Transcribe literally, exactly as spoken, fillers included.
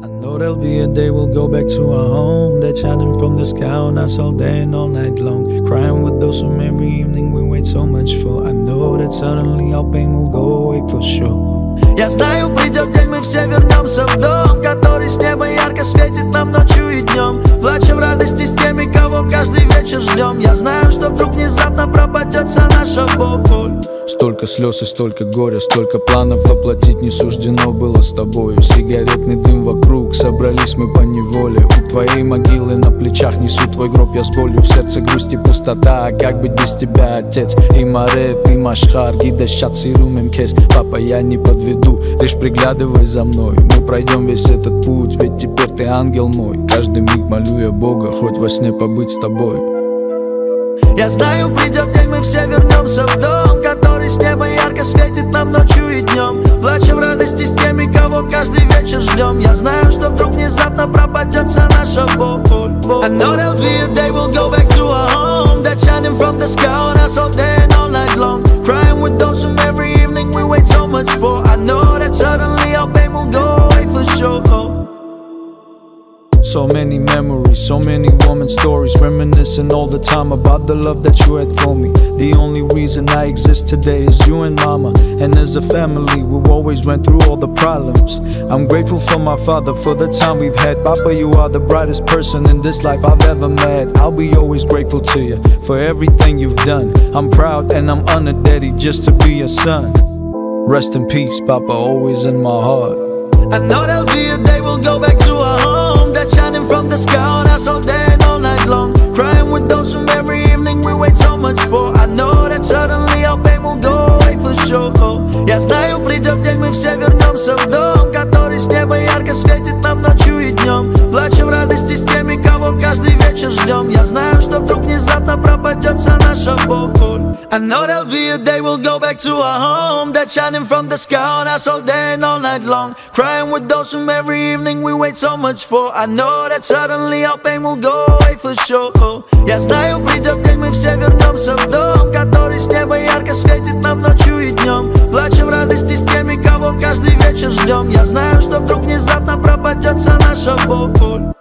I know there'll be a day we'll go back to our home. They're chatting from the sky on us all day and all night long, crying with those whom every evening we wait so much for. I know that suddenly our pain will go away for sure. Я знаю, придет день, мы все вернемся в дом, который с неба ярко светит нам ночью и днем, плача в радости с теми, кого каждый вечер ждем. Я знаю, что вдруг внезапно пропадется наша боль. Столько слез и столько горя, столько планов воплотить не суждено было с тобою. Сигаретный дым вокруг, собрались мы поневоле. У твоей могилы на плечах несу твой гроб я с болью. В сердце грусть и пустота, как быть без тебя, отец? И Марев, и Машхар, Гидашат, и Румемкес. Папа, я не подведу, лишь приглядывай за мной. Мы пройдем весь этот путь, ведь теперь ты ангел мой. Каждый миг молю я Бога, хоть во сне побыть с тобой. Я знаю, придет день, мы все вернемся в дом, который с неба ярко светит нам ночью и днем, плача в радости с теми, кого каждый вечер ждем. Я знаю, что вдруг внезапно пропадется наша боль. I know there'll be a day we'll go back to our home. They're shining from the sky on us all day and all night long, crying with those whom every evening we wait so much for. I know that suddenly our pain will go away for sure. So many memories, so many woman stories, reminiscing all the time about the love that you had for me. The only reason I exist today is you and mama, and as a family we always went through all the problems. I'm grateful for my father, for the time we've had. Papa, you are the brightest person in this life I've ever met. I'll be always grateful to you for everything you've done. I'm proud and I'm honored, daddy, just to be your son. Rest in peace, Papa, always in my heart. I know there'll be a day we'll go back to our home. That's shining from the sky on us all day and all night long, crying with those whom every evening we wait so much for. I know that suddenly our pain will go away for sure. Я знаю, придет день, мы все вернемся в дом, который с неба ярко светит нам ночью и днем, плача в радости с теми, кого каждый вечер ждем. Я знаю, что вдруг внезапно пропадется наша боль. I know there'll be a day we'll go back to our home. That's shining from the sky on us all day and all night long, crying with those whom every evening we wait so much for. I know that suddenly our pain will go away for sure. Я знаю, придет день, мы все вернемся в дом, который с неба ярко светит нам ночью и днем, плача в радости с теми, кого каждый вечер ждем. Я знаю, что вдруг внезапно пропадется наша боль.